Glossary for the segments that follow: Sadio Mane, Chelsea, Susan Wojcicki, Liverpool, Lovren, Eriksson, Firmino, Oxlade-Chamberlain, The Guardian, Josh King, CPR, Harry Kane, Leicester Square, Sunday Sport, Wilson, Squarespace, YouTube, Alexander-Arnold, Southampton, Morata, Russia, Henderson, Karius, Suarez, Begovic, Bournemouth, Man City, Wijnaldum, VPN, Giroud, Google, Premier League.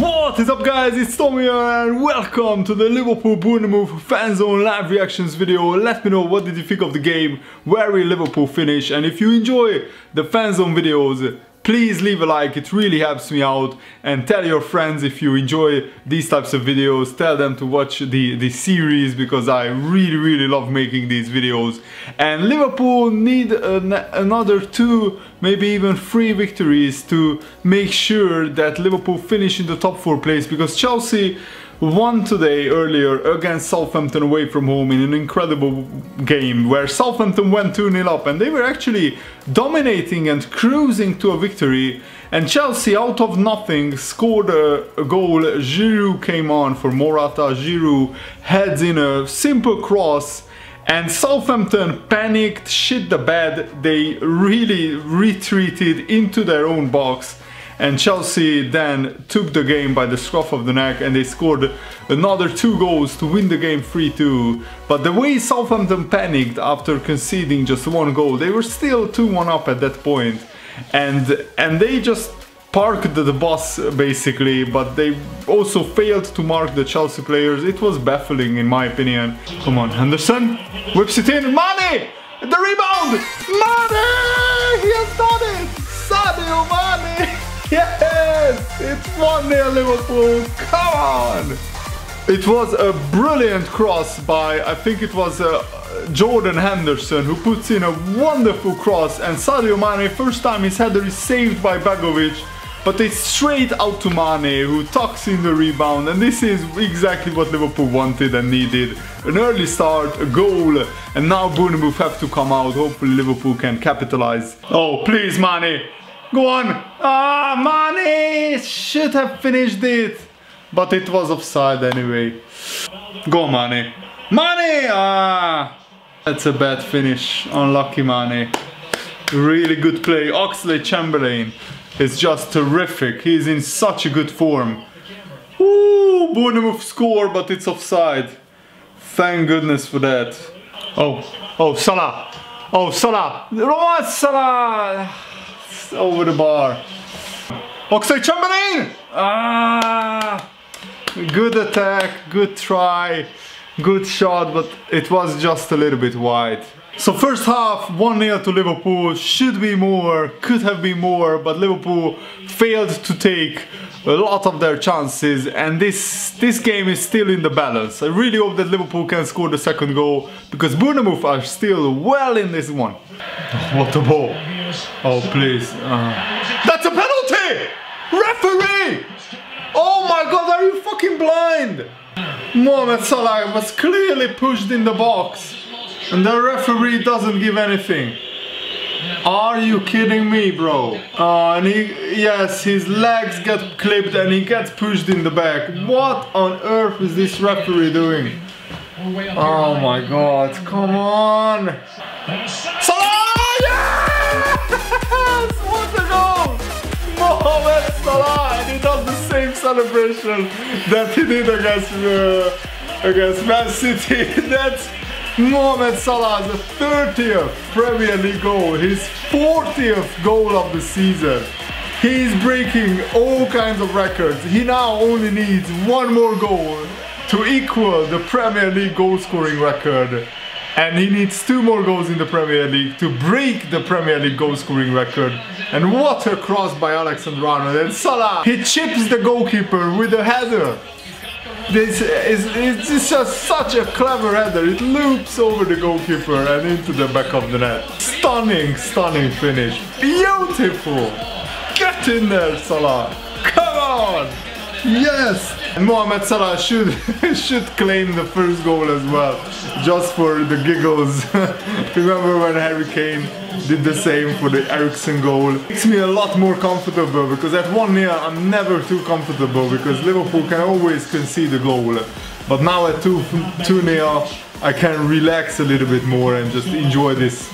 What is up guys, it's Tom here and welcome to the Liverpool Bournemouth fan zone live reactions video. Let me know what did you think of the game, where will Liverpool finish, and if you enjoy the fan zone videos, please leave a like, it really helps me out. And tell your friends if you enjoy these types of videos, tell them to watch the series because I really love making these videos. And Liverpool need another 2, maybe even 3 victories to make sure that Liverpool finish in the top 4 place, because Chelsea won today earlier against Southampton away from home in an incredible game where Southampton went 2-0 up and they were actually dominating and cruising to a victory, and Chelsea out of nothing scored a goal. Giroud came on for Morata, Giroud heads in a simple cross and Southampton panicked, shit the bed, they really retreated into their own box. And Chelsea then took the game by the scruff of the neck and they scored another 2 goals to win the game 3-2. But the way Southampton panicked after conceding just 1 goal, they were still 2-1 up at that point. And they just parked the bus basically, but they also failed to mark the Chelsea players. It was baffling in my opinion. Come on, Henderson whips it in, Mane! The rebound! Mane! He has done it! Sadio Mane! Yes! It's 1-0 Liverpool! Come on! It was a brilliant cross by, I think it was Jordan Henderson, who puts in a wonderful cross, and Sadio Mane, first time his header is saved by Begovic, but it's straight out to Mane, who tucks in the rebound, and this is exactly what Liverpool wanted and needed. An early start, a goal, and now Bournemouth have to come out. Hopefully Liverpool can capitalize. Oh, please Mane! Go on! Ah, Mane should have finished it, but it was offside anyway. Go Mane! Mane! Ah! That's a bad finish. Unlucky Mane. Really good play. Oxlade-Chamberlain is just terrific. He's in such a good form. Ooh, Bournemouth score, but it's offside. Thank goodness for that. Oh, oh, Salah! Oh, Salah! Romain Salah! Over the bar. Oxlade-Chamberlain! Ah, good attack, good try, good shot, but it was just a little bit wide. So first half, 1-0 to Liverpool, should be more, could have been more, but Liverpool failed to take a lot of their chances and this game is still in the balance. I really hope that Liverpool can score the second goal because Bournemouth are still well in this one. What a ball. Oh please. That's a penalty! Referee! Oh my god, are you fucking blind? Mohamed Salah was clearly pushed in the box and the referee doesn't give anything. Are you kidding me, bro? And yes, his legs get clipped and he gets pushed in the back. What on earth is this referee doing? Oh my god, come on! Salah! Yes! What a goal! Mohamed Salah! And he does the same celebration that he did against Man City. That's Mohamed Salah's 30th Premier League goal, his 40th goal of the season. He's breaking all kinds of records. He now only needs 1 more goal to equal the Premier League goal scoring record. And he needs 2 more goals in the Premier League to break the Premier League goal scoring record. And what a cross by Alexander-Arnold, and Salah, he chips the goalkeeper with a header. This is just such a clever header, it loops over the goalkeeper and into the back of the net. Stunning, stunning finish. Beautiful! Get in there, Salah! Come on! Yes! And Mohamed Salah should claim the first goal as well, just for the giggles. Remember when Harry Kane did the same for the Eriksson goal? It makes me a lot more comfortable, because at 1-0 I'm never too comfortable, because Liverpool can always concede a goal. But now at 2-0 I can relax a little bit more and just enjoy this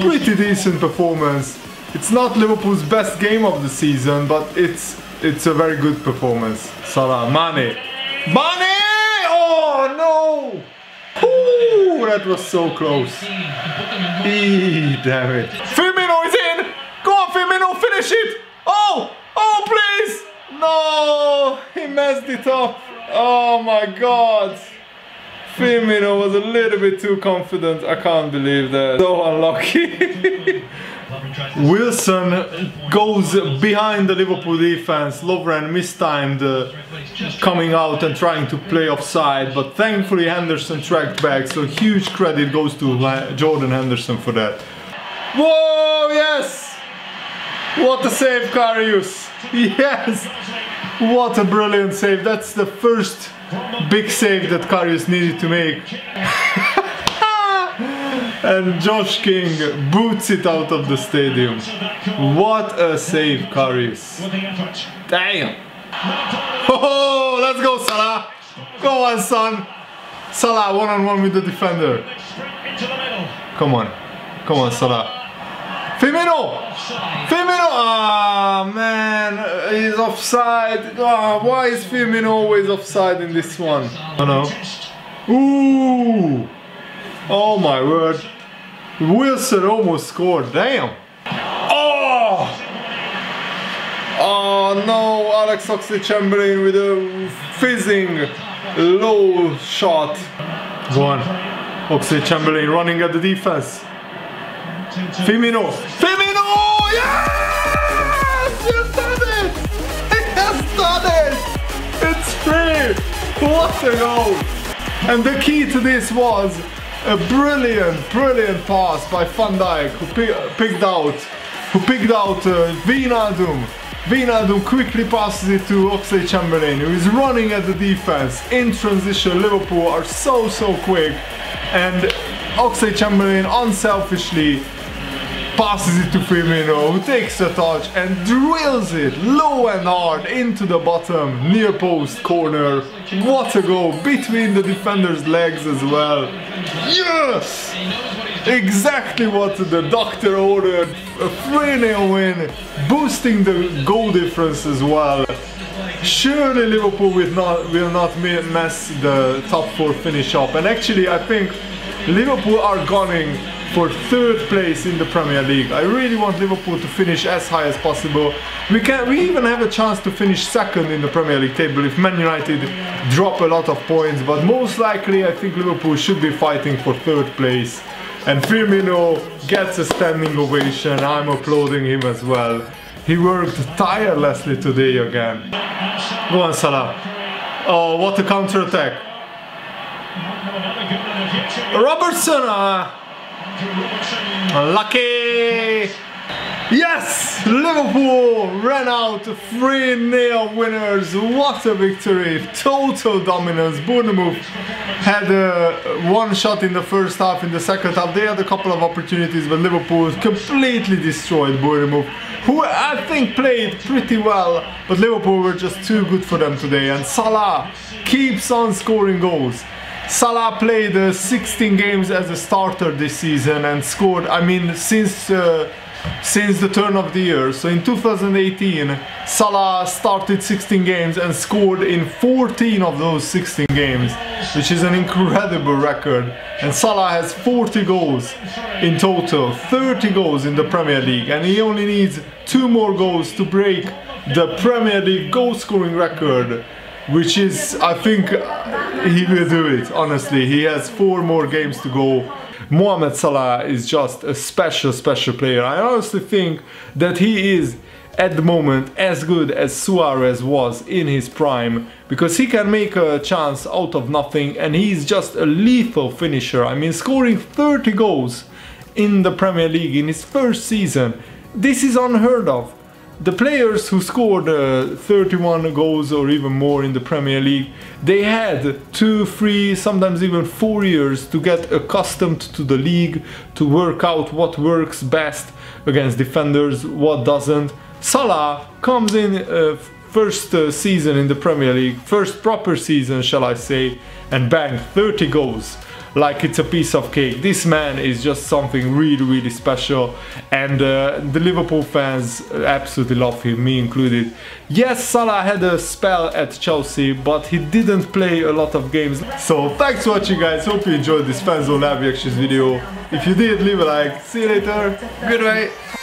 pretty decent performance. It's not Liverpool's best game of the season, but it's a very good performance. Salah, Mane! Mane! Oh no! Ooh, that was so close. Eee, damn it. Firmino is in! Go on Firmino, finish it! Oh! Oh please! No! messed it up. Oh my god. Firmino was a little bit too confident. I can't believe that. So unlucky. Wilson goes behind the Liverpool defense. Lovren mistimed coming out and trying to play offside, but thankfully Henderson tracked back, so huge credit goes to Jordan Henderson for that. Whoa, yes! What a save, Karius! Yes! What a brilliant save. That's the first big save that Karius needed to make. And Josh King boots it out of the stadium. What a save, Karius. Damn. Oh, let's go, Salah. Go on, son. Salah, one-on-one with the defender. Come on. Come on, Salah. Firmino! Firmino! Ah, man, he's offside. Ah, why is Firmino always offside in this one? Oh no. Ooh! Oh my word. Wilson almost scored, damn! Oh! Oh no, Alex Oxlade-Chamberlain with a fizzing low shot. Go on. Oxlade-Chamberlain running at the defense. Firmino! Firmino! Yes! He's done it! He has done it! It's free! What a goal! And the key to this was a brilliant, brilliant pass by Van Dijk, who picked out Wijnaldum. Wijnaldum quickly passes it to Oxlade-Chamberlain, who is running at the defense. In transition, Liverpool are so quick, and Oxlade-Chamberlain unselfishly passes it to Firmino, who takes the touch and drills it low and hard into the bottom, near post corner. What a goal, between the defender's legs as well. Yes! Exactly what the doctor ordered. A 3-0 win, boosting the goal difference as well. Surely Liverpool will not mess the top four finish up, and actually I think Liverpool are gunning for 3rd place in the Premier League. I really want Liverpool to finish as high as possible. We even have a chance to finish 2nd in the Premier League table if Man United drop a lot of points, but most likely I think Liverpool should be fighting for 3rd place. And Firmino gets a standing ovation. I'm applauding him as well. He worked tirelessly today again. Go on, Salah. Oh, what a counter-attack. Robertson! Lucky! Yes! Liverpool ran out 3-0 winners. What a victory! Total dominance. Bournemouth had one shot in the first half. In the second half they had a couple of opportunities, but Liverpool completely destroyed Bournemouth, who I think played pretty well, but Liverpool were just too good for them today. And Salah keeps on scoring goals. Salah played 16 games as a starter this season and scored, I mean, since the turn of the year. So in 2018, Salah started 16 games and scored in 14 of those 16 games, which is an incredible record. And Salah has 40 goals in total, 30 goals in the Premier League, and he only needs 2 more goals to break the Premier League goal-scoring record, which is, I think, he will do it, honestly. He has 4 more games to go. Mohamed Salah is just a special player. I honestly think that he is, at the moment, as good as Suarez was in his prime, because he can make a chance out of nothing, and he's just a lethal finisher. I mean, scoring 30 goals in the Premier League in his first season, this is unheard of. The players who scored 31 goals or even more in the Premier League, they had 2, 3, sometimes even 4 years to get accustomed to the league, to work out what works best against defenders, what doesn't. Salah comes in first season in the Premier League, first proper season, shall I say, and bang, 30 goals. Like it's a piece of cake. This man is just something really special, and the Liverpool fans absolutely love him, me included. Yes, Salah had a spell at Chelsea, but he didn't play a lot of games. So thanks for watching, guys. Hope you enjoyed this Fan Zone live reactions video. If you did, leave a like. See you later. Goodbye.